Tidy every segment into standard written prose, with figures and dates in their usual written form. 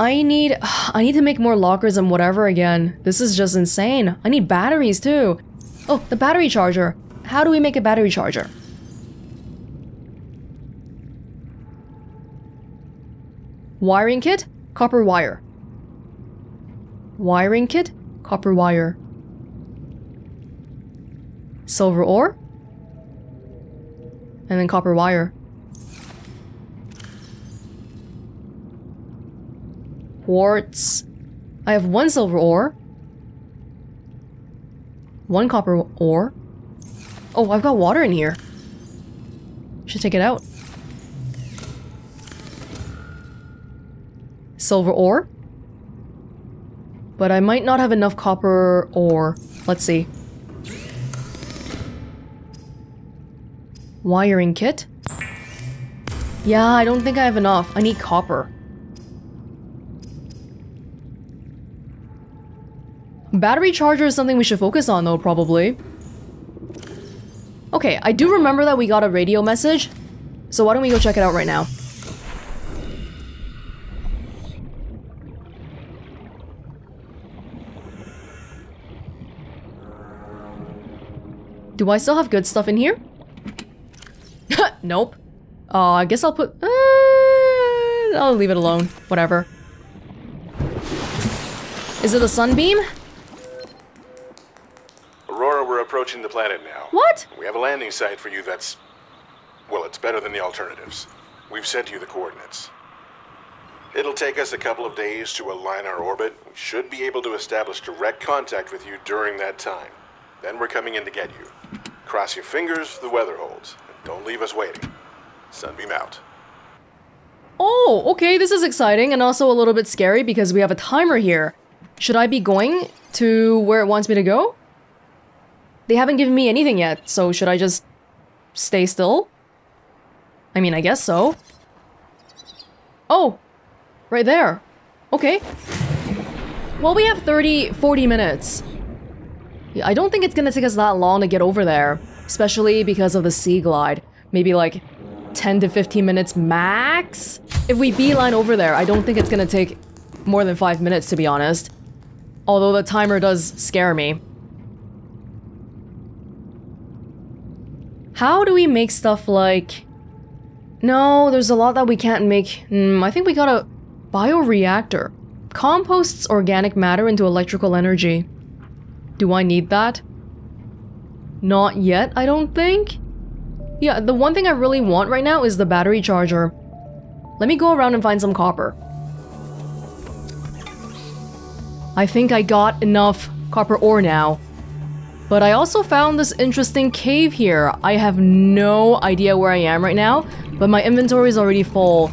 I need to make more lockers and whatever again. This is just insane. I need batteries too. Oh, the battery charger. How do we make a battery charger? Wiring kit, copper wire. Wiring kit, copper wire. Silver ore. And then copper wire. Quartz. I have one silver ore. One copper ore. Oh, I've got water in here. Should take it out. Silver ore. But I might not have enough copper ore. Let's see. Wiring kit? Yeah, I don't think I have enough. I need copper. Battery charger is something we should focus on though, probably. Okay, I do remember that we got a radio message, so why don't we go check it out right now? Do I still have good stuff in here? Nope. I guess I'll put... I'll leave it alone. Whatever. Is it a sunbeam? Aurora, we're approaching the planet now. What? We have a landing site for you that's... Well, it's better than the alternatives. We've sent you the coordinates. It'll take us a couple of days to align our orbit. We should be able to establish direct contact with you during that time. Then we're coming in to get you. Cross your fingers, the weather holds. Don't leave us waiting. Sunbeam out. Oh, okay, this is exciting and also a little bit scary because we have a timer here. Should I be going to where it wants me to go? They haven't given me anything yet, so should I just stay still? I mean, I guess so. Oh, right there. Okay. Well, we have 40 minutes. I don't think it's gonna take us that long to get over there, especially because of the Seaglide. Maybe like 10 to 15 minutes max? If we beeline over there, I don't think it's gonna take more than 5 minutes, to be honest. Although the timer does scare me. How do we make stuff like... No, there's a lot that we can't make. I think we got a bioreactor. Composts organic matter into electrical energy. Do I need that? Not yet, I don't think. Yeah, the one thing I really want right now is the battery charger. Let me go around and find some copper. I think I got enough copper ore now. But I also found this interesting cave here. I have no idea where I am right now, but my inventory is already full.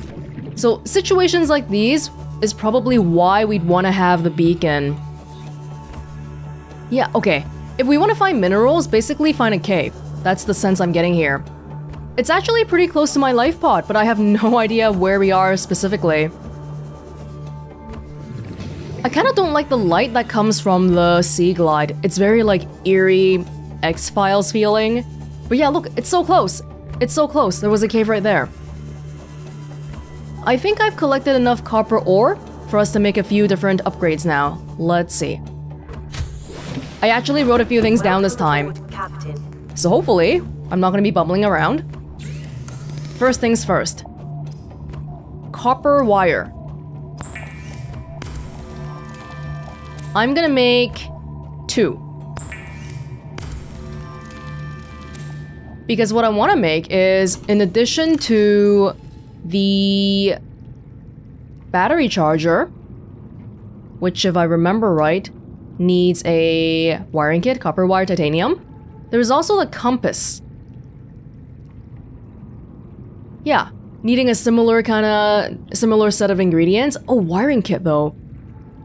So situations like these is probably why we'd want to have the beacon. Yeah, okay. If we want to find minerals, basically find a cave. That's the sense I'm getting here. It's actually pretty close to my life pod, but I have no idea where we are specifically. I kind of don't like the light that comes from the Seaglide. It's very like eerie, X-Files feeling. But yeah, look, it's so close. It's so close. There was a cave right there. I think I've collected enough copper ore for us to make a few different upgrades now. Let's see. I actually wrote a few things down this time, so hopefully I'm not going to be bumbling around. First things first. Copper wire. I'm going to make 2. Because what I want to make is, in addition to the battery charger, which if I remember right, needs a wiring kit, copper wire, titanium. There's also a compass. Yeah, needing a similar set of ingredients. Oh, wiring kit though.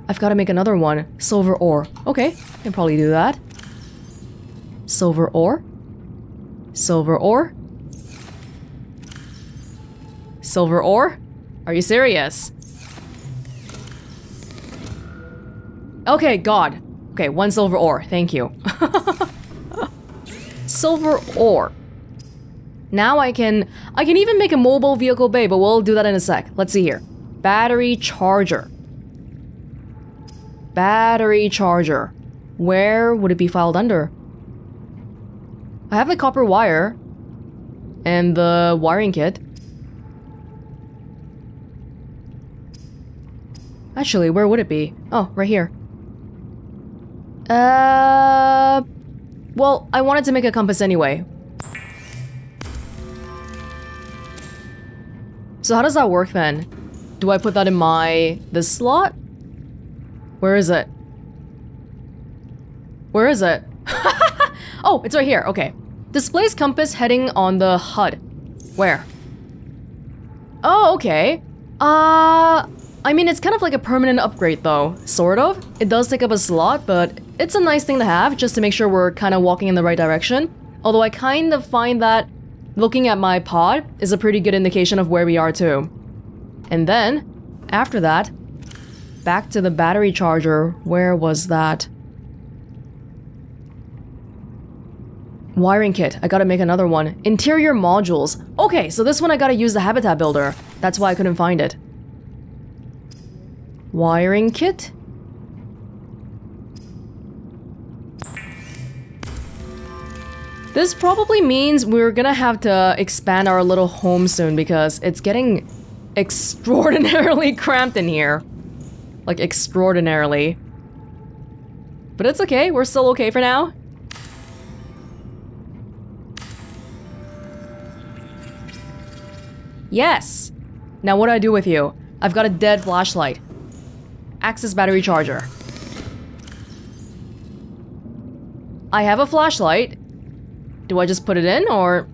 I've got to make another one. Silver ore. Okay, I can probably do that. Silver ore. Silver ore. Silver ore? Are you serious? Okay, God. Okay, 1 silver ore. Thank you. Silver ore. Now I can even make a mobile vehicle bay, but we'll do that in a sec. Let's see here. Battery charger. Battery charger. Where would it be filed under? I have the copper wire and the wiring kit. Actually, where would it be? Oh, right here. Well, I wanted to make a compass anyway. So how does that work then? Do I put that in this slot? Where is it? Where is it? Oh, it's right here, okay. Displays compass heading on the HUD. Where? Oh, okay. I mean, it's kind of like a permanent upgrade though, sort of. It does take up a slot, but it's a nice thing to have just to make sure we're kind of walking in the right direction. Although I kind of find that looking at my pod is a pretty good indication of where we are too. And then, after that, back to the battery charger. Where was that? Wiring kit. I gotta make another one. Interior modules. Okay, so this one I gotta use the habitat builder. That's why I couldn't find it. Wiring kit? This probably means we're gonna have to expand our little home soon because it's getting extraordinarily cramped in here. Like, extraordinarily. But it's okay, we're still okay for now. Yes! Now what do I do with you? I've got a dead flashlight. Access battery charger. I have a flashlight. Do I just put it in, or...?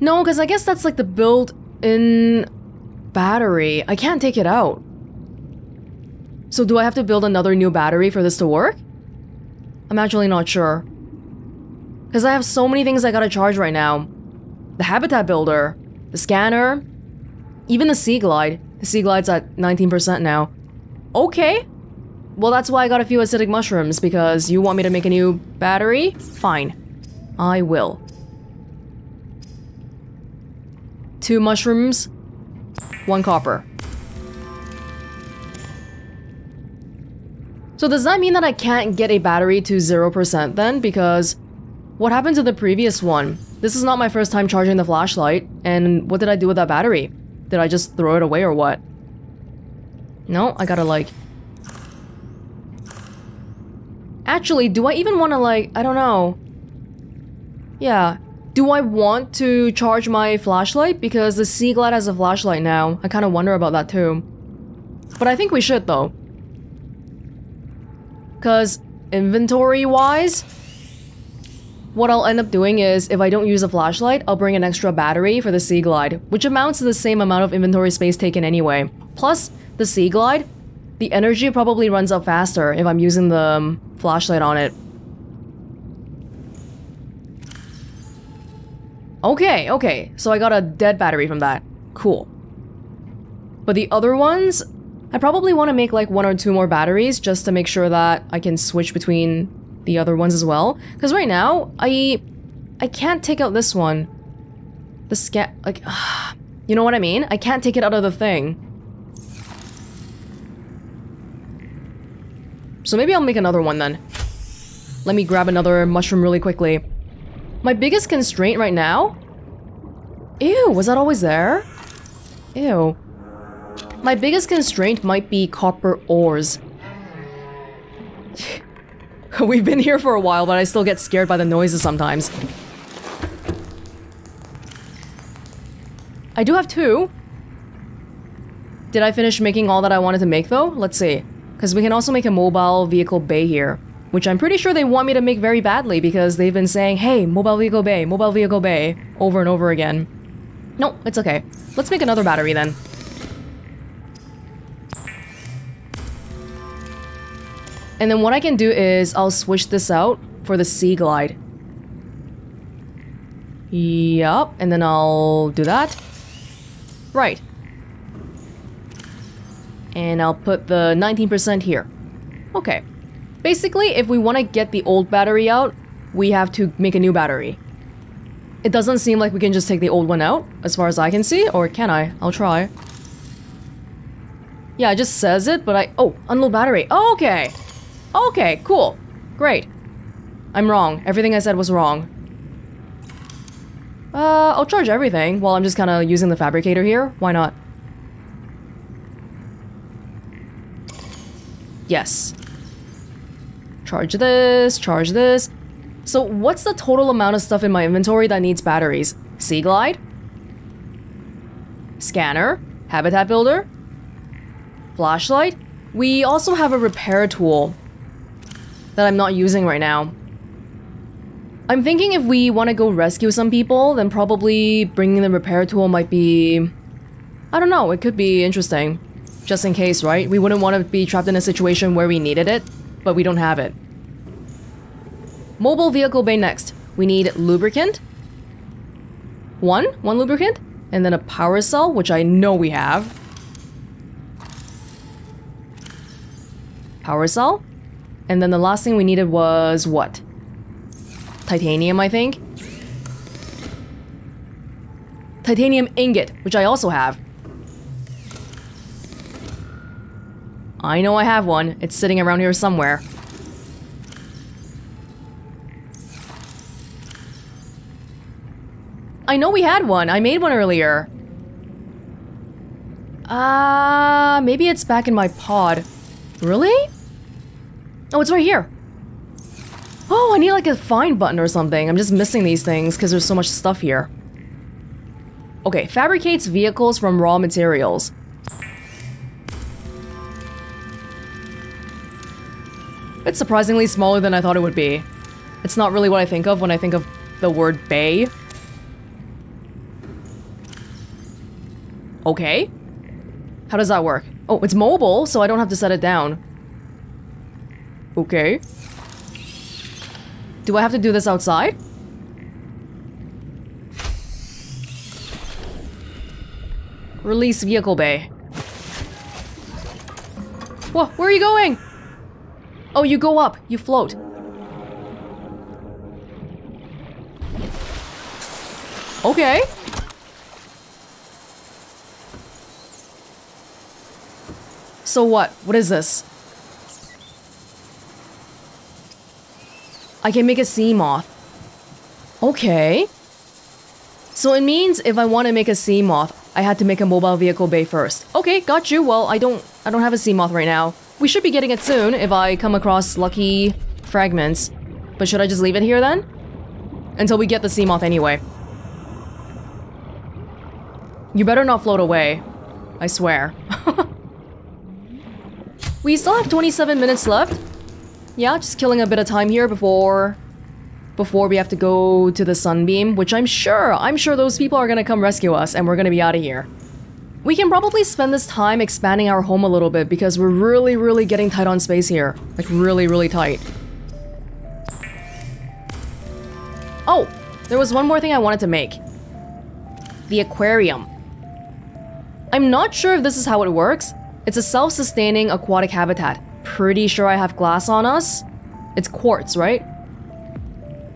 No, because I guess that's like the built-in battery. I can't take it out. So do I have to build another new battery for this to work? I'm actually not sure. Because I have so many things I gotta charge right now. The habitat builder, the scanner, even the Seaglide. The Seaglide's at 19% now. Okay. Well, that's why I got a few acidic mushrooms, because you want me to make a new battery? Fine. I will. 2 mushrooms, 1 copper. So does that mean that I can't get a battery to 0% then? Because what happened to the previous one? This is not my first time charging the flashlight, and what did I do with that battery? Did I just throw it away or what? No, I gotta like... Actually, do I even want to like... I don't know. Yeah. Do I want to charge my flashlight? Because the Seaglide has a flashlight now. I kind of wonder about that too. But I think we should though. Because inventory-wise, what I'll end up doing is, if I don't use a flashlight, I'll bring an extra battery for the Seaglide, which amounts to the same amount of inventory space taken anyway. Plus, the Seaglide, the energy probably runs out faster if I'm using the flashlight on it. Okay, okay, so I got a dead battery from that. Cool. But the other ones... I probably want to make like 1 or 2 more batteries just to make sure that I can switch between the other ones as well. Because right now, I can't take out this one. The like, you know what I mean? I can't take it out of the thing. So maybe I'll make another one then. Let me grab another mushroom really quickly. My biggest constraint right now? Ew, was that always there? Ew. My biggest constraint might be copper ores. We've been here for a while, but I still get scared by the noises sometimes. I do have 2. Did I finish making all that I wanted to make though? Let's see. Because we can also make a mobile vehicle bay here. Which I'm pretty sure they want me to make very badly because they've been saying, hey, mobile vehicle bay, over and over again. No, it's okay. Let's make another battery then. And then what I can do is I'll switch this out for the Seaglide. Yup, and then I'll do that. Right. And I'll put the 19% here. Okay. Basically, if we want to get the old battery out, we have to make a new battery. It doesn't seem like we can just take the old one out, as far as I can see, or can I? I'll try. Yeah, it just says it, but I... Oh, unload battery. Okay. Okay, cool. Great. I'm wrong. Everything I said was wrong. I'll charge everything while I'm just kind of using the fabricator here. Why not? Yes. Charge this, charge this. So what's the total amount of stuff in my inventory that needs batteries? Seaglide? Scanner? Habitat builder? Flashlight? We also have a repair tool that I'm not using right now. I'm thinking if we want to go rescue some people, then probably bringing the repair tool might be... I don't know, it could be interesting. Just in case, right? We wouldn't want to be trapped in a situation where we needed it, but we don't have it. Mobile vehicle bay next. We need lubricant. One lubricant, and then a power cell, which I know we have. Power cell. And then the last thing we needed was what? Titanium, I think. Titanium ingot, which I also have. I know I have one. It's sitting around here somewhere. I know we had one. I made one earlier. Maybe it's back in my pod. Really? Oh, it's right here. Oh, I need like a find button or something. I'm just missing these things because there's so much stuff here. Okay, fabricates vehicles from raw materials. It's surprisingly smaller than I thought it would be. It's not really what I think of when I think of the word bay. Okay. How does that work? Oh, it's mobile, so I don't have to set it down. Okay. Do I have to do this outside? Release vehicle bay. Whoa, where are you going? Oh, you go up. You float. Okay. So what? What is this? I can make a Seamoth. Okay. So it means if I want to make a Seamoth, I had to make a mobile vehicle bay first. Okay, got you. Well, I don't have a Seamoth right now. We should be getting it soon if I come across lucky fragments. But should I just leave it here then? Until we get the Seamoth anyway. You better not float away. I swear. We still have 27 minutes left. Yeah, just killing a bit of time here before we have to go to the Sunbeam, which I'm sure those people are gonna come rescue us and we're gonna be out of here. We can probably spend this time expanding our home a little bit because we're really, really getting tight on space here. Like really, really tight. Oh, there was one more thing I wanted to make. The aquarium. I'm not sure if this is how it works. It's a self-sustaining aquatic habitat. Pretty sure I have glass on us. It's quartz, right?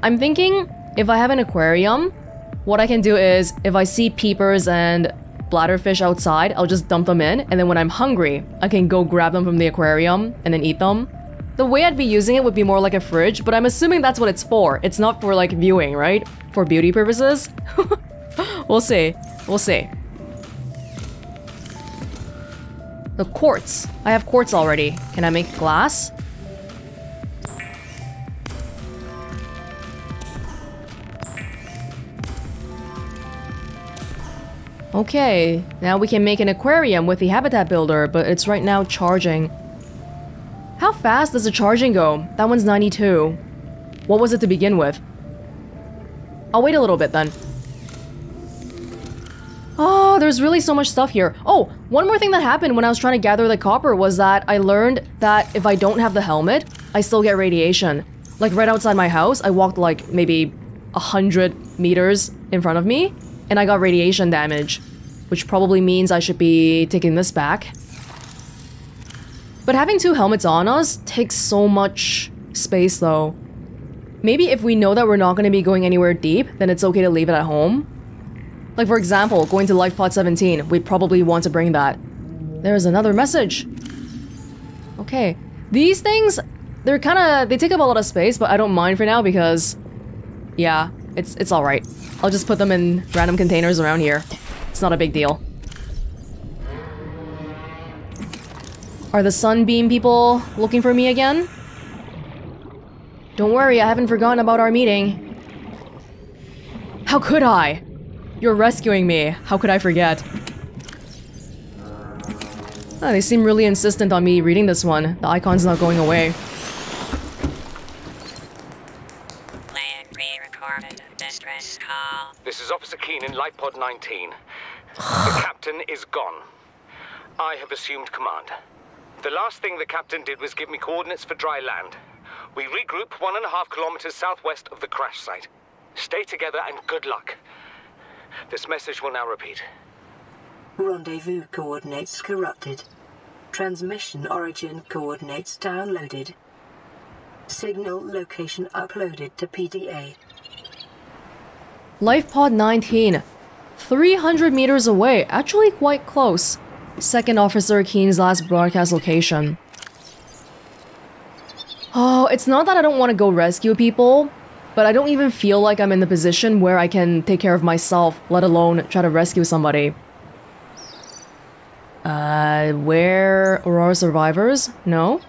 I'm thinking if I have an aquarium, what I can do is if I see peepers and bladderfish outside, I'll just dump them in, and then when I'm hungry, I can go grab them from the aquarium and then eat them. The way I'd be using it would be more like a fridge, but I'm assuming that's what it's for. It's not for like viewing, right? For beauty purposes? We'll see. We'll see. The quartz. I have quartz already. Can I make glass? Okay, now we can make an aquarium with the habitat builder, but it's right now charging. How fast does the charging go? That one's 92. What was it to begin with? I'll wait a little bit then. Oh, there's really so much stuff here. Oh, one more thing that happened when I was trying to gather the copper was that I learned that if I don't have the helmet, I still get radiation. Like right outside my house, I walked like maybe 100 meters in front of me, and I got radiation damage, which probably means I should be taking this back. But having two helmets on us takes so much space though. Maybe if we know that we're not going to be going anywhere deep, then it's okay to leave it at home. Like for example, going to Life Pod 17, we probably want to bring that. There is another message. Okay. These things, they're kind of, they take up a lot of space, but I don't mind for now because, yeah, it's alright. I'll just put them in random containers around here. It's not a big deal. Are the Sunbeam people looking for me again? Don't worry, I haven't forgotten about our meeting. How could I? You're rescuing me. How could I forget? Oh, they seem really insistent on me reading this one. The icon's not going away. Playing pre-recorded distress call. This is Officer Keenan, Life Pod 19. The captain is gone. I have assumed command. The last thing the captain did was give me coordinates for dry land. We regroup 1.5 kilometers southwest of the crash site. Stay together and good luck. This message will now repeat. Rendezvous coordinates corrupted. Transmission origin coordinates downloaded. Signal location uploaded to PDA. Life Pod 19. 300 meters away, actually quite close. Second Officer Keen's last broadcast location. Oh, it's not that I don't want to go rescue people, but I don't even feel like I'm in the position where I can take care of myself, let alone try to rescue somebody. Where? Aurora survivors? No?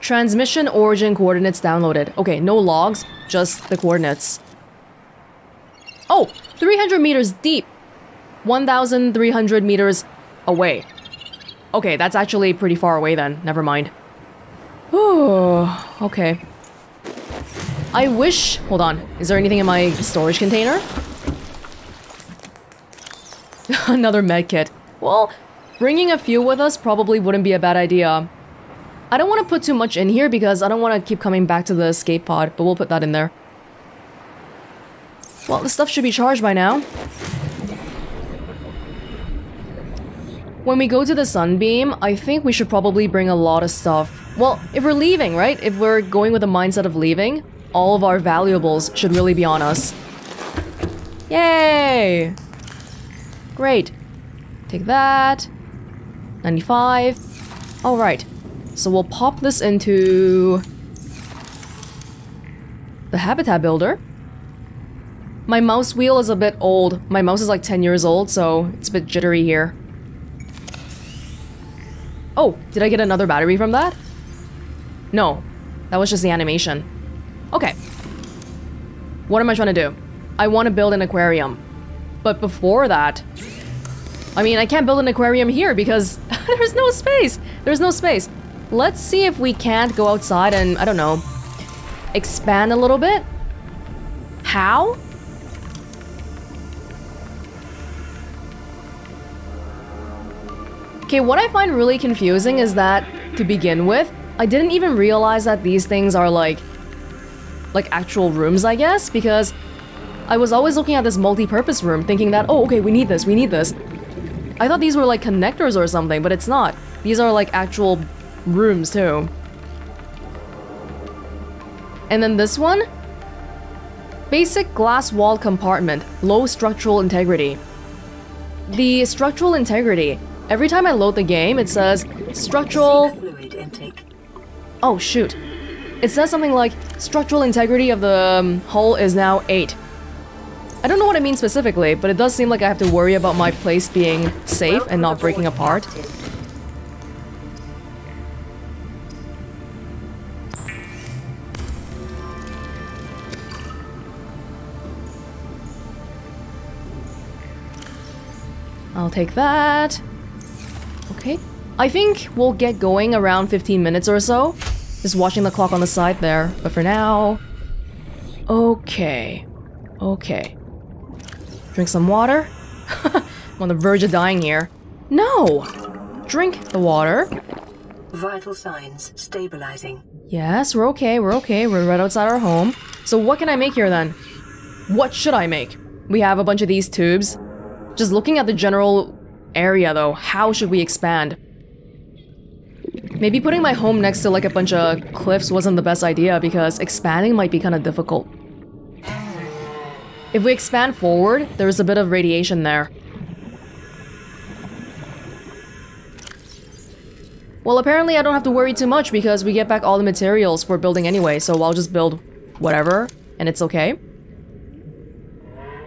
Transmission origin coordinates downloaded. Okay, no logs, just the coordinates. Oh, 300 meters deep, 1,300 meters away. Okay, that's actually pretty far away then. Never mind. Ooh, okay. I wish... Hold on. Is there anything in my storage container? Another medkit. Well, bringing a few with us probably wouldn't be a bad idea. I don't want to put too much in here because I don't want to keep coming back to the escape pod, but we'll put that in there. Well, this stuff should be charged by now. When we go to the Sunbeam, I think we should probably bring a lot of stuff. Well, if we're leaving, right? If we're going with the mindset of leaving, all of our valuables should really be on us. Yay! Great. Take that. 95. Alright. So we'll pop this into... the Habitat Builder. My mouse wheel is a bit old. My mouse is like 10 years old, so it's a bit jittery here. Oh, did I get another battery from that? No, that was just the animation. Okay. What am I trying to do? I want to build an aquarium. But before that... I mean, I can't build an aquarium here because there's no space! There's no space. Let's see if we can't go outside and, I don't know, expand a little bit? How? Okay, what I find really confusing is that, to begin with, I didn't even realize that these things are like actual rooms, I guess, because I was always looking at this multi-purpose room thinking that, oh, okay, we need this. I thought these were like connectors or something, but it's not. These are like actual rooms too. And then this one? Basic glass wall compartment, low structural integrity. The structural integrity. Every time I load the game, it says structural... Oh, shoot. It says something like, structural integrity of the hull is now 8. I don't know what it means specifically, but it does seem like I have to worry about my place being safe and not breaking apart. I'll take that. Okay. I think we'll get going around 15 minutes or so. Just watching the clock on the side there. But for now... Okay. Okay. Drink some water. I'm on the verge of dying here. No! Drink the water. Vital signs stabilizing. Yes, we're okay, we're okay. We're right outside our home. So what can I make here then? What should I make? We have a bunch of these tubes. Just looking at the general... area though, how should we expand? Maybe putting my home next to like a bunch of cliffs wasn't the best idea because expanding might be kind of difficult. If we expand forward, there's a bit of radiation there. Well, apparently I don't have to worry too much because we get back all the materials for building anyway, so I'll just build whatever, and it's okay.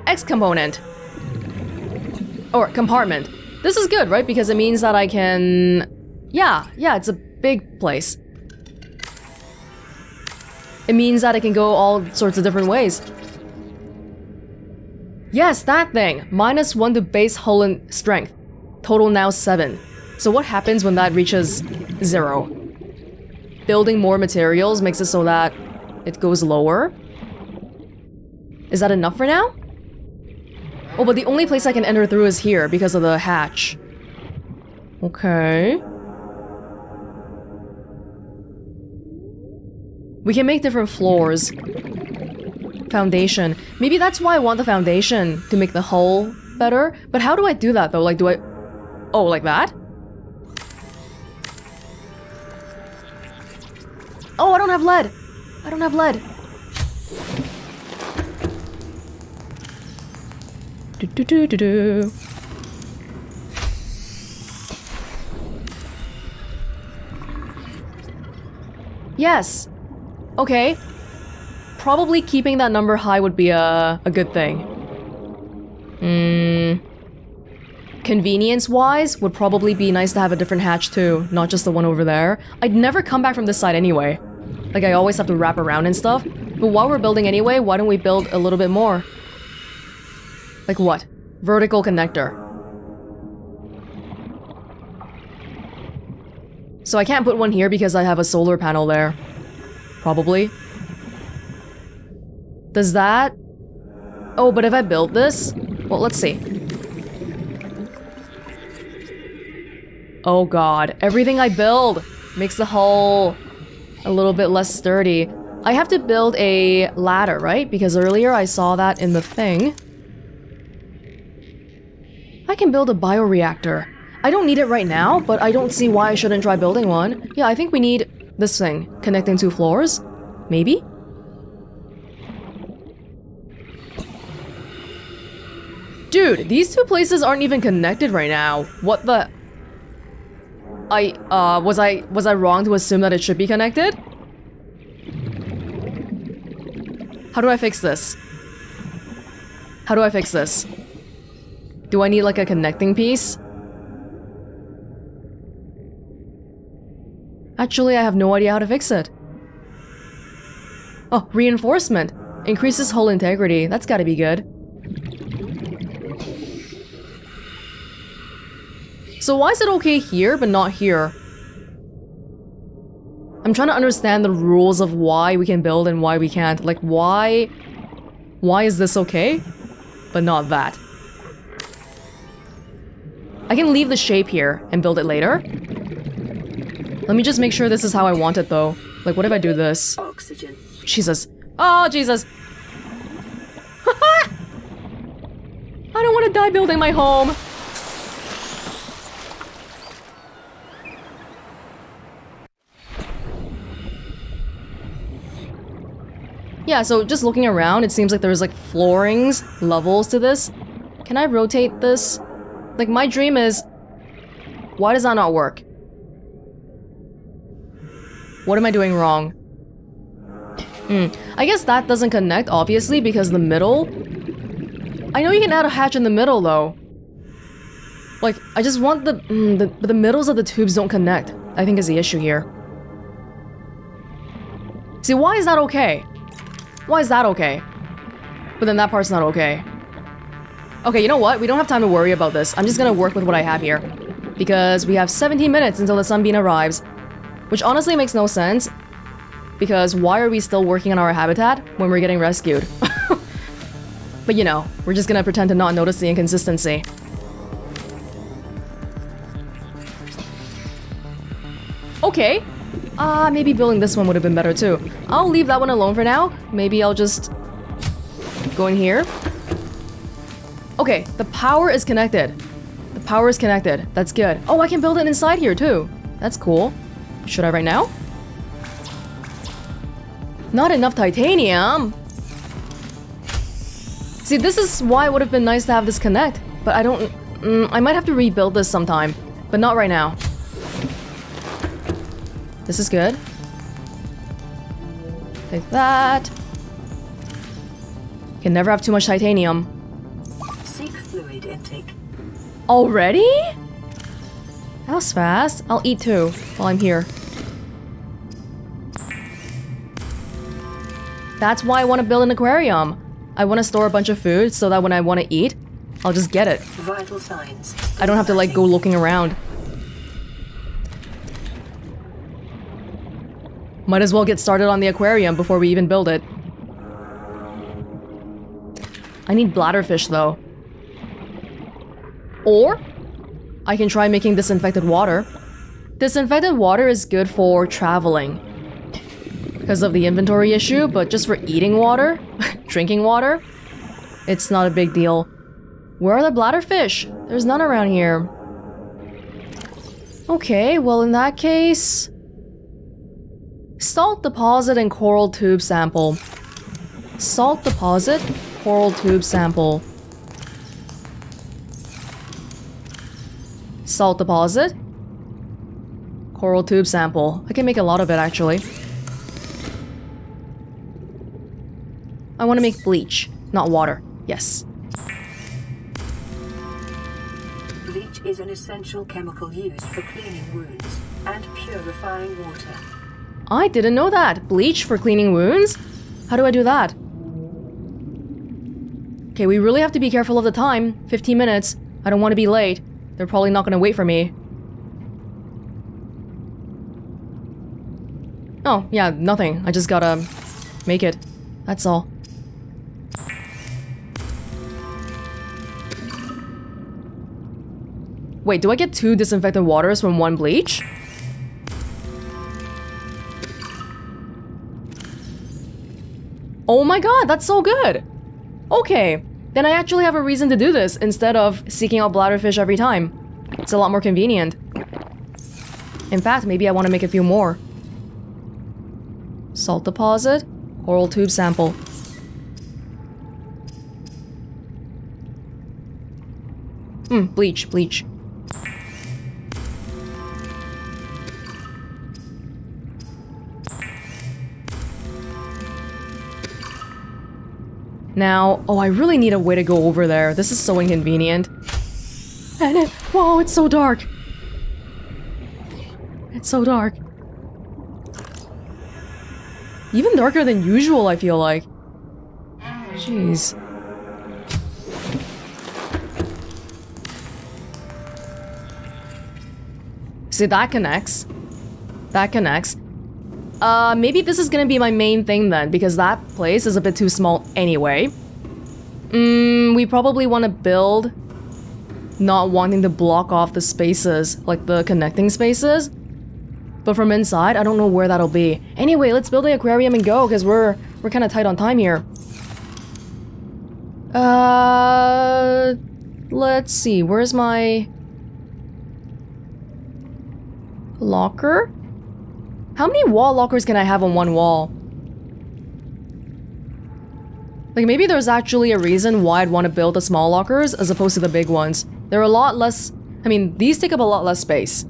X component. Or compartment. This is good, right? Because it means that I can... Yeah, it's a big place. It means that it can go all sorts of different ways. Yes, that thing! -1 to base hull and strength. Total now 7. So what happens when that reaches 0? Building more materials makes it so that it goes lower? Is that enough for now? Oh, but the only place I can enter through is here because of the hatch. Okay. We can make different floors. Foundation. Maybe that's why I want the foundation, to make the hull better. But how do I do that though? Like, do I... Oh, like that? Oh, I don't have lead! I don't have lead! Do-do-do-do-do. Yes! Okay. Probably keeping that number high would be a good thing. Convenience-wise, would probably be nice to have a different hatch too, not just the one over there. I'd never come back from this side anyway. Like, I always have to wrap around and stuff. But while we're building anyway, why don't we build a little bit more? Like what? Vertical connector. So I can't put one here because I have a solar panel there. Probably. Does that... Oh, but if I build this... Well, let's see. Oh god, everything I build makes the hull a little bit less sturdy. I have to build a ladder, right? Because earlier I saw that in the thing. I can build a bioreactor. I don't need it right now, but I don't see why I shouldn't try building one. Yeah, I think we need this thing, connecting two floors, maybe? Dude, these two places aren't even connected right now. What the... Was I wrong to assume that it should be connected? How do I fix this? How do I fix this? Do I need like a connecting piece? Actually, I have no idea how to fix it. Oh, reinforcement. Increases hull integrity. That's gotta be good. So why is it okay here, but not here? I'm trying to understand the rules of why we can build and why we can't. Like, why is this okay, but not that? I can leave the shape here and build it later. Let me just make sure this is how I want it, though. Like, what if I do this? Oxygen. Jesus. Oh, Jesus. I don't want to die building my home. Yeah, so just looking around, it seems like there's like floorings, levels to this. Can I rotate this? Like, my dream is... Why does that not work? What am I doing wrong? I guess that doesn't connect, obviously, because the middle... I know you can add a hatch in the middle, though. Like, I just want the... But the middles of the tubes don't connect, I think is the issue here. See, why is that okay? Why is that okay? But then that part's not okay. Okay, you know what? We don't have time to worry about this. I'm just gonna work with what I have here. Because we have 17 minutes until the Sunbeam arrives. Which honestly makes no sense. Because why are we still working on our habitat when we're getting rescued? But you know, we're just gonna pretend to not notice the inconsistency. Okay. Maybe building this one would have been better too. I'll leave that one alone for now. Maybe I'll just go in here. Okay, the power is connected. The power is connected. That's good. Oh, I can build it inside here too. That's cool. Should I right now? Not enough titanium. See, this is why it would have been nice to have this connect, but I don't... I might have to rebuild this sometime, but not right now. This is good. Take that. Can never have too much titanium. Seek fluid intake. Already? That was fast. I'll eat too while I'm here. That's why I want to build an aquarium. I want to store a bunch of food so that when I want to eat, I'll just get it. Vital signs. I don't have to like go looking around. Might as well get started on the aquarium before we even build it. I need bladderfish though. Or I can try making disinfected water. Disinfected water is good for traveling because of the inventory issue, but just for eating water, drinking water, it's not a big deal. Where are the bladderfish? There's none around here. Okay, well in that case... Salt deposit and coral tube sample. Salt deposit, coral tube sample. Salt deposit, coral tube sample. I can make a lot of it actually. I want to make bleach, not water. Yes. Bleach is an essential chemical used for cleaning wounds and purifying water. I didn't know that! Bleach for cleaning wounds? How do I do that? Okay, we really have to be careful of the time. 15 minutes. I don't want to be late. They're probably not going to wait for me. Oh, yeah, nothing. I just gotta make it. That's all. Wait, do I get two disinfectant waters from one bleach? Oh my god, that's so good! Okay, then I actually have a reason to do this instead of seeking out bladderfish every time. It's a lot more convenient. In fact, maybe I want to make a few more. Salt deposit, coral tube sample. Bleach, bleach. Now, oh, I really need a way to go over there. This is so inconvenient. And it, whoa, it's so dark. It's so dark. Even darker than usual, I feel like. Jeez. See, that connects. That connects. Maybe this is gonna be my main thing then, because that place is a bit too small anyway. We probably want to build not wanting to block off the spaces, like the connecting spaces. But from inside, I don't know where that'll be. Anyway, let's build the aquarium and go, because we're kind of tight on time here. Let's see, where's my... locker? How many wall lockers can I have on one wall? Like, maybe there's actually a reason why I'd want to build the small lockers as opposed to the big ones. They're a lot less... I mean, these take up a lot less space.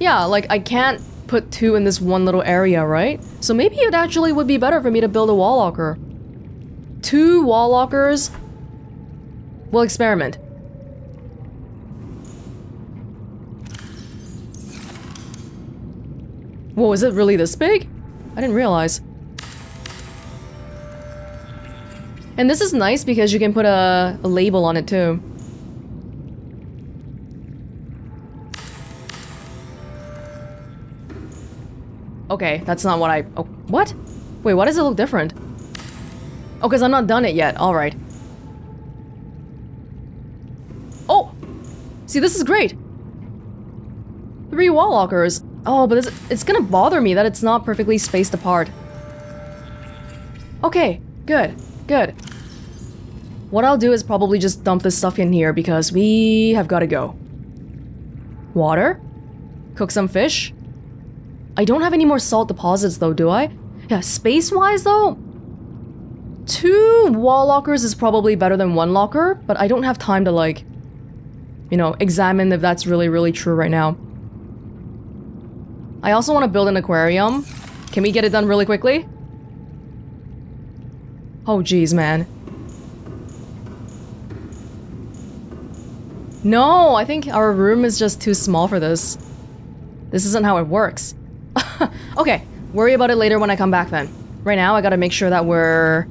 Yeah, like, I can't put two in this one little area, right? So maybe it actually would be better for me to build a wall locker. Two wall lockers... We'll experiment. Whoa, is it really this big? I didn't realize. And this is nice because you can put a label on it too. Okay, that's not what I... Oh, what? Wait, why does it look different? Oh, because I'm not done it yet. Alright. Oh! See, this is great! Three wall lockers. Oh, but it's gonna bother me that it's not perfectly spaced apart. Okay, good, good. What I'll do is probably just dump this stuff in here because we have gotta go. Water? Cook some fish? I don't have any more salt deposits though, do I? Yeah, space-wise though? Two wall lockers is probably better than one locker, but I don't have time to like... you know, examine if that's really true right now. I also want to build an aquarium. Can we get it done really quickly? Oh geez, man. No, I think our room is just too small for this. This isn't how it works. Okay, worry about it later when I come back then. Right now, I gotta make sure that we're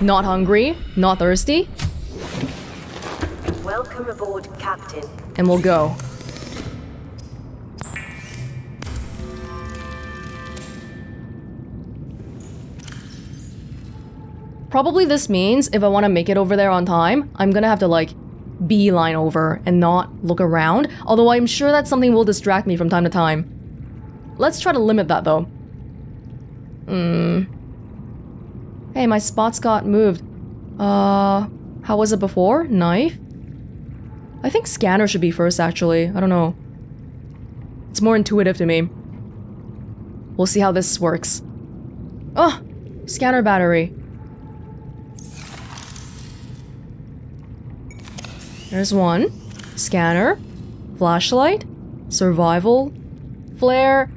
not hungry, not thirsty. Welcome aboard, Captain. And we'll go. Probably this means if I want to make it over there on time, I'm gonna have to like beeline over and not look around, although I'm sure that something will distract me from time to time. Let's try to limit that though. Hey, my spots got moved. How was it before? Knife? I think scanner should be first actually, I don't know. It's more intuitive to me. We'll see how this works. Oh! Scanner battery. There's one. Scanner. Flashlight. Survival. Flare.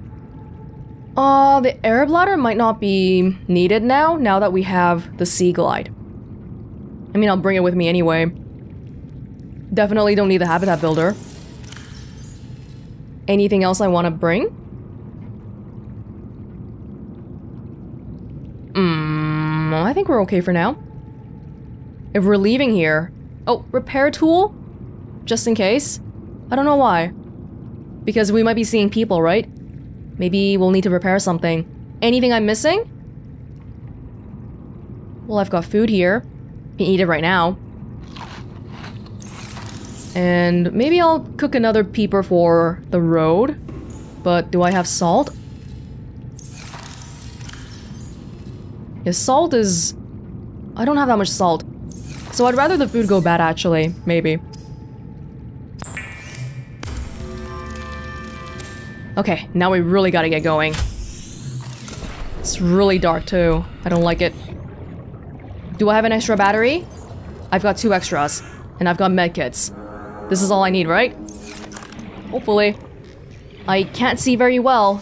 The air bladder might not be needed now that we have the Seaglide. I mean, I'll bring it with me anyway. Definitely don't need the habitat builder. Anything else I want to bring? I think we're okay for now. If we're leaving here... Oh, repair tool? Just in case? I don't know why. Because we might be seeing people, right? Maybe we'll need to repair something. Anything I'm missing? Well, I've got food here. Can eat it right now. And maybe I'll cook another peeper for the road. But do I have salt? Yeah, salt is... I don't have that much salt. So I'd rather the food go bad actually, maybe. Okay, now we really gotta get going. It's really dark too. I don't like it. Do I have an extra battery? I've got 2 extras. And I've got medkits. This is all I need, right? Hopefully. I can't see very well.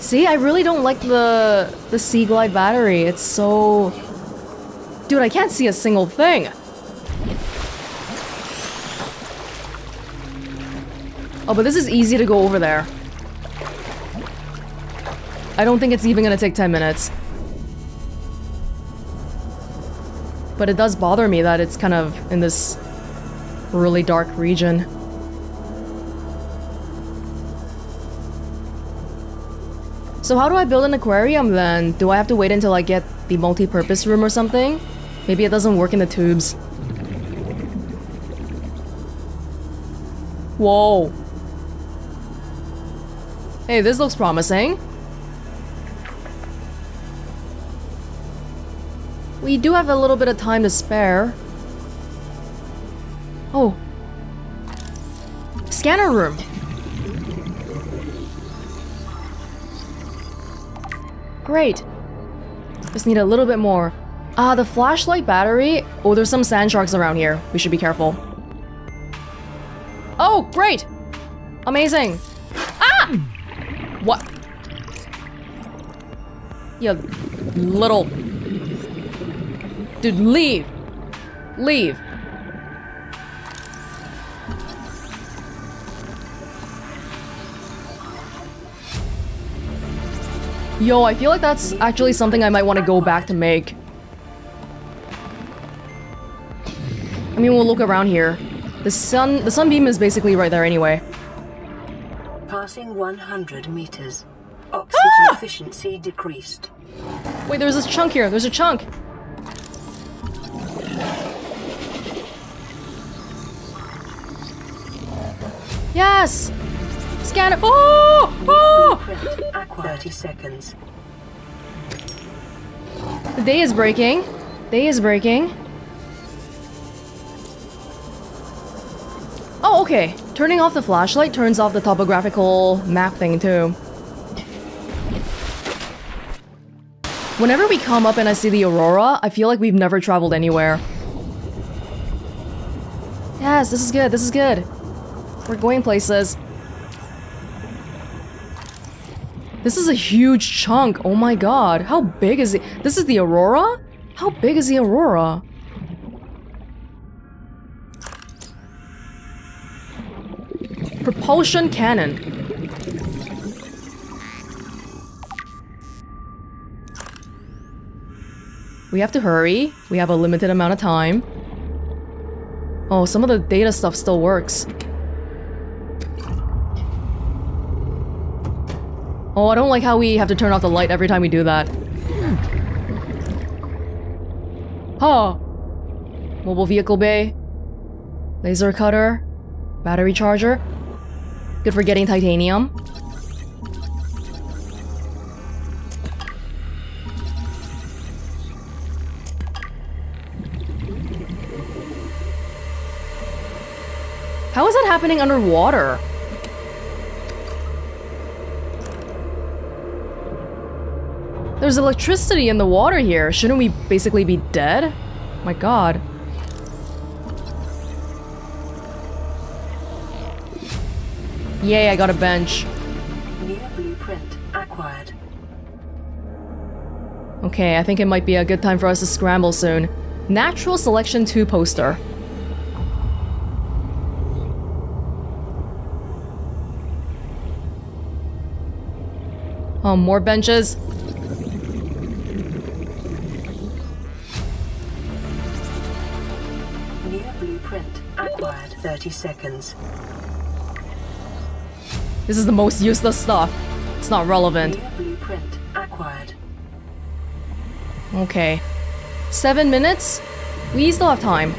See, I really don't like the Seaglide battery. It's so... Dude, I can't see a single thing! Oh, but this is easy to go over there. I don't think it's even gonna take 10 minutes. But it does bother me that it's kind of in this really dark region. So how do I build an aquarium then? Do I have to wait until I get the multi-purpose room or something? Maybe it doesn't work in the tubes. Whoa. Hey, this looks promising. We do have a little bit of time to spare. Oh. Scanner room. Great. Just need a little bit more. The flashlight battery. Oh, there's some sand sharks around here. We should be careful. Oh, great! Amazing. Ah! What? You little... Dude, leave! Leave! Yo, I feel like that's actually something I might want to go back to make. I mean, we'll look around here. The sunbeam is basically right there anyway. Passing 100 meters. Oxygen efficiency decreased. Wait, there's this chunk here. There's a chunk. Yes! Scan it. Oh! Oh! 30 seconds. The day is breaking. Day is breaking. Oh, okay. Turning off the flashlight turns off the topographical map thing, too. Whenever we come up and I see the Aurora, I feel like we've never traveled anywhere. Yes, this is good, this is good. We're going places. This is a huge chunk, oh my god. How big is it? This is the Aurora? How big is the Aurora? Propulsion cannon. We have to hurry. We have a limited amount of time. Oh, some of the data stuff still works. Oh, I don't like how we have to turn off the light every time we do that. Huh. Mobile vehicle bay. Laser cutter. Battery charger. Good for getting titanium. How is that happening underwater? There's electricity in the water here. Shouldn't we basically be dead? My god. Yay, I got a bench. New blueprint acquired. Okay, I think it might be a good time for us to scramble soon. Natural Selection 2 poster. Oh, more benches. New blueprint acquired. 30 seconds. This is the most useless stuff. It's not relevant. New blueprint acquired. Okay. 7 minutes? We still have time.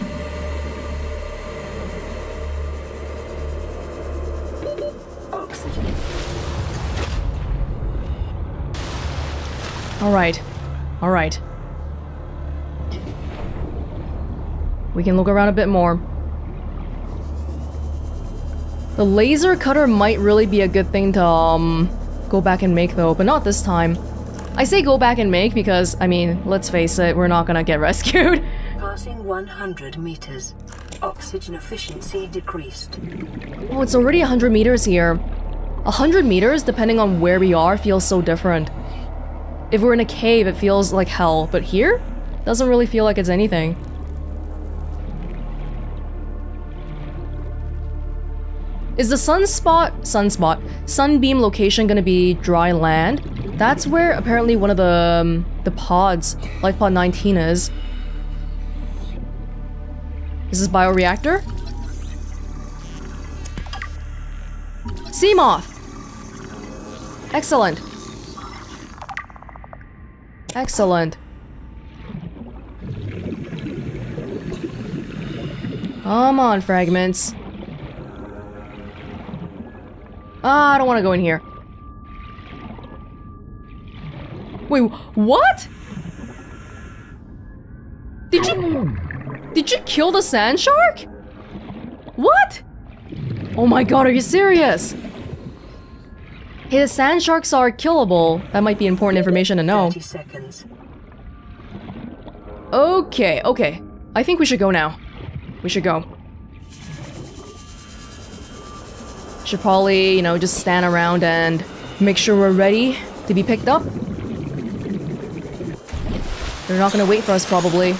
Alright, alright. We can look around a bit more. The laser cutter might really be a good thing to go back and make though, but not this time. I say go back and make because, I mean, let's face it, we're not gonna get rescued. Passing 100 meters. Oxygen efficiency decreased. Oh, it's already 100 meters here. 100 meters, depending on where we are, feels so different. If we're in a cave, it feels like hell, but here? Doesn't really feel like it's anything. Is the Sunbeam location gonna be dry land? That's where apparently one of the pods, Life Pod 19 is. Is this bioreactor? Seamoth! Excellent. Excellent. Come on, fragments. I don't want to go in here. Wait, what? Did you kill the sand shark? What? Oh my god, are you serious? Hey, the sand sharks are killable. That might be important information to know. 30 seconds. Okay, okay. I think we should go now. We should go. Should probably, you know, just stand around and make sure we're ready to be picked up. They're not gonna wait for us, probably.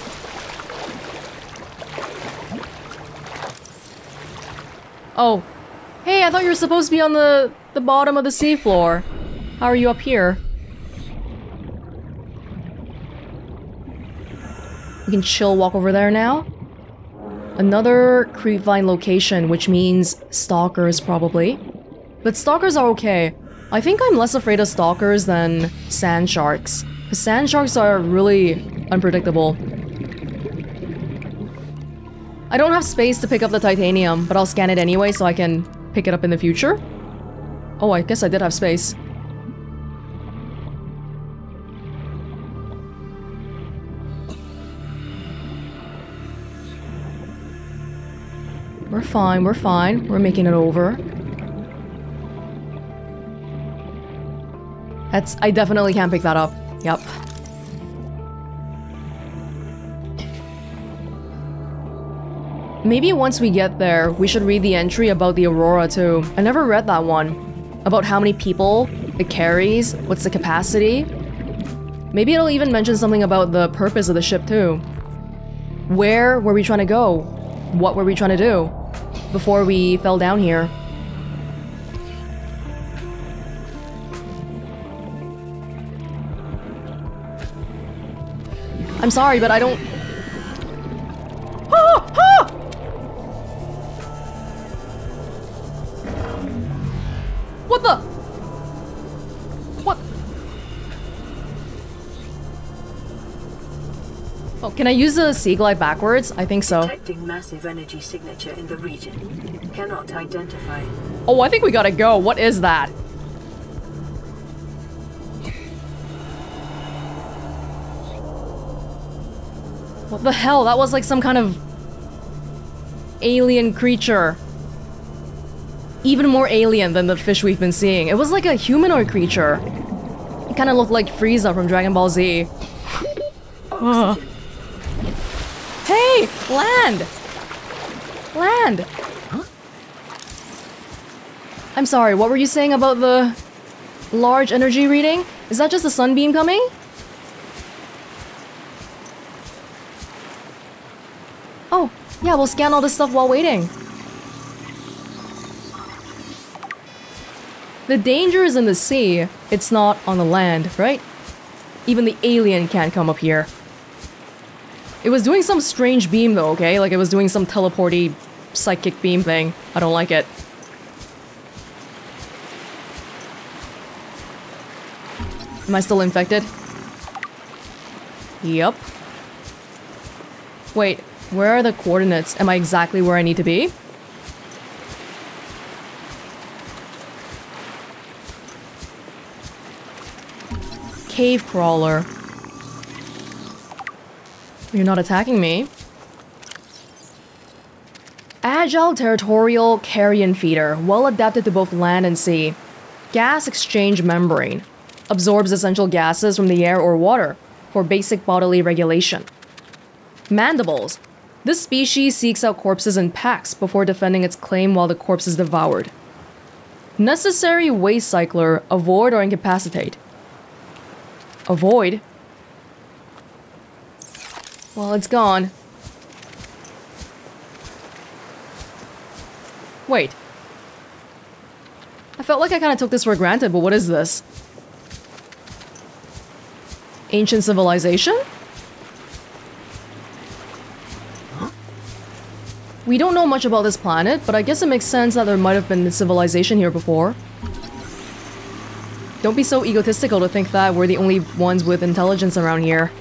Oh. Hey, I thought you were supposed to be on the bottom of the seafloor. How are you up here? We can chill walk over there now. Another creepvine location, which means stalkers probably. But stalkers are okay. I think I'm less afraid of stalkers than sand sharks. Because sand sharks are really unpredictable. I don't have space to pick up the titanium, but I'll scan it anyway so I can pick it up in the future. Oh, I guess I did have space. We're fine, we're fine. We're making it over. I definitely can't pick that up. Yep. Maybe once we get there, we should read the entry about the Aurora too. I never read that one. About how many people it carries, what's the capacity. Maybe it'll even mention something about the purpose of the ship too. Where were we trying to go? What were we trying to do before we fell down here? I'm sorry, but I don't... Ah! Ah! What the? What? Oh, can I use the Seaglide backwards? I think so. Detecting massive energy signature in the region. Cannot identify. Oh, I think we gotta go. What is that? What the hell? That was like some kind of alien creature. Even more alien than the fish we've been seeing. It was like a humanoid creature. It kind of looked like Frieza from Dragon Ball Z. Hey! Land! Land! Huh? I'm sorry, what were you saying about the large energy reading? Is that just a sunbeam coming? Oh, yeah, we'll scan all this stuff while waiting. The danger is in the sea, it's not on the land, right? Even the alien can't come up here. It was doing some strange beam though, okay? Like it was doing some teleporty psychic beam thing. I don't like it. Am I still infected? Yep. Wait. Where are the coordinates? Am I exactly where I need to be? Cave crawler. You're not attacking me. Agile territorial carrion feeder, well adapted to both land and sea. Gas exchange membrane. Absorbs essential gases from the air or water for basic bodily regulation. Mandibles. This species seeks out corpses in packs before defending its claim while the corpse is devoured. Necessary waste cycler, avoid or incapacitate. Avoid? Well, it's gone. Wait. I felt like I kind of took this for granted, but what is this? Ancient civilization? We don't know much about this planet, but I guess it makes sense that there might have been civilization here before. Don't be so egotistical to think that we're the only ones with intelligence around here.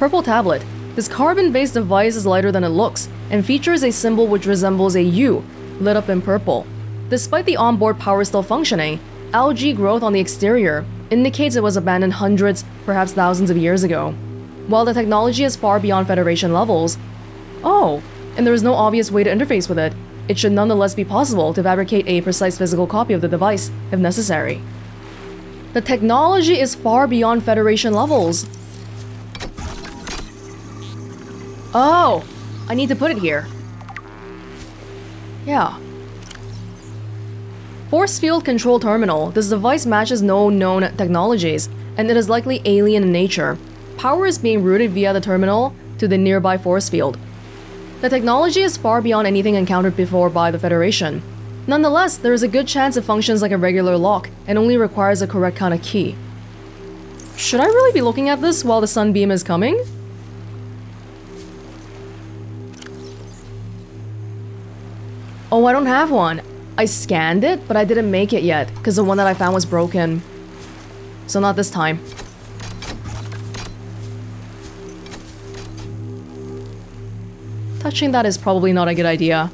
Purple tablet. This carbon-based device is lighter than it looks, and features a symbol which resembles a U, lit up in purple. Despite the onboard power still functioning, algae growth on the exterior indicates it was abandoned hundreds, perhaps thousands of years ago. While the technology is far beyond Federation levels, oh, and there is no obvious way to interface with it, it should nonetheless be possible to fabricate a precise physical copy of the device if necessary. The technology is far beyond Federation levels. Oh, I need to put it here. Yeah. Force field control terminal. This device matches no known technologies, and it is likely alien in nature. Power is being routed via the terminal to the nearby force field. The technology is far beyond anything encountered before by the Federation. Nonetheless, there is a good chance it functions like a regular lock and only requires a correct kind of key. Should I really be looking at this while the sunbeam is coming? Oh, I don't have one. I scanned it, but I didn't make it yet because the one that I found was broken. So not this time. Touching that is probably not a good idea.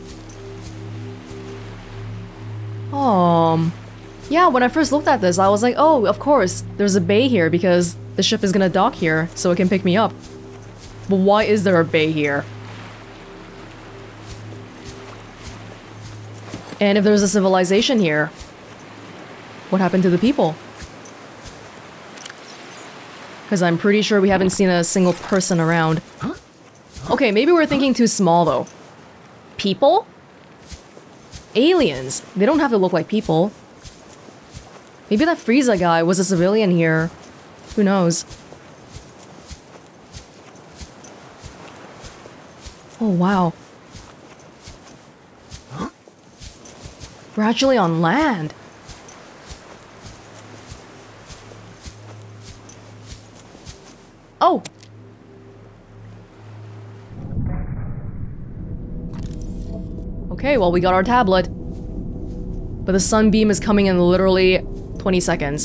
Yeah, when I first looked at this, I was like, oh, of course, there's a bay here because the ship is gonna dock here, so it can pick me up. But why is there a bay here? And if there's a civilization here, what happened to the people? Because I'm pretty sure we haven't seen a single person around. Huh? Okay, maybe we're thinking too small, though. People? Aliens? They don't have to look like people. Maybe that Frieza guy was a civilian here. Who knows? Oh, wow. Huh? We're actually on land. Oh! Okay, well, we got our tablet. But the sunbeam is coming in literally 20 seconds.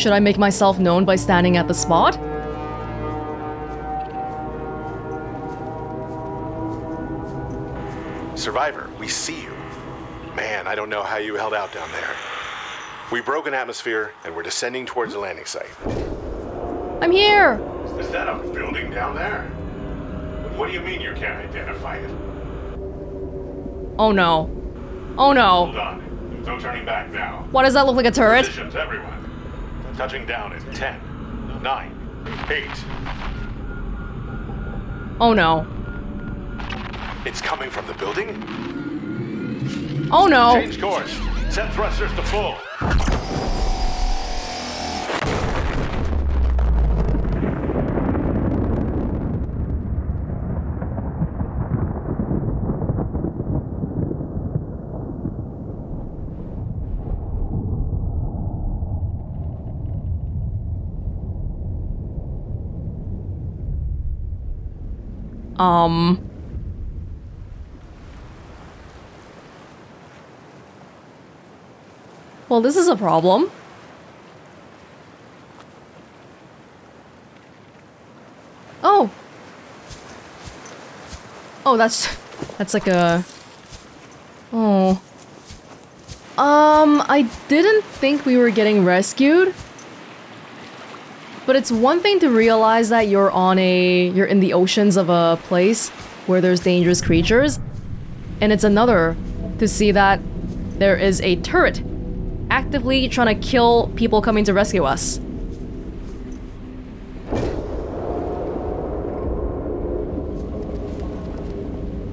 Should I make myself known by standing at the spot? Survivor, we see you. Man, I don't know how you held out down there. We broke an atmosphere, and we're descending towards the landing site. I'm here! Is that a building down there? What do you mean you can't identify it? Oh no. Oh no. Hold on. There's no turning back now. Why does that look like a turret? Positions, everyone. Touching down in 10, 9, 8. Oh no. It's coming from the building? Oh no. Change course. Set thrusters to full. Well, this is a problem. Oh. Oh, that's like a... Oh. I didn't think we were getting rescued. But it's one thing to realize that you're in the oceans of a place where there's dangerous creatures, and it's another to see that there is a turret actively trying to kill people coming to rescue us.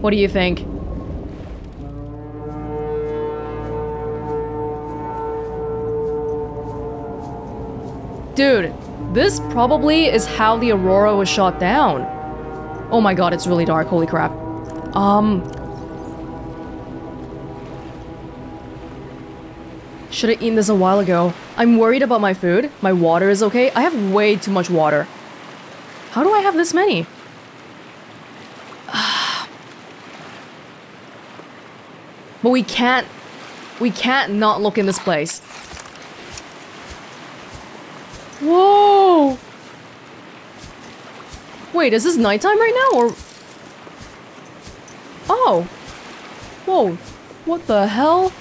What do you think? Dude. This probably is how the Aurora was shot down. Oh my god, it's really dark, holy crap. Should have eaten this a while ago. I'm worried about my food. My water is okay. I have way too much water. How do I have this many? But we can't not look in this place. Whoa! Wait, is this nighttime right now, or... Oh! Whoa. What the hell?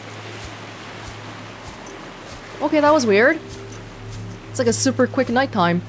Okay, that was weird. It's like a super quick nighttime.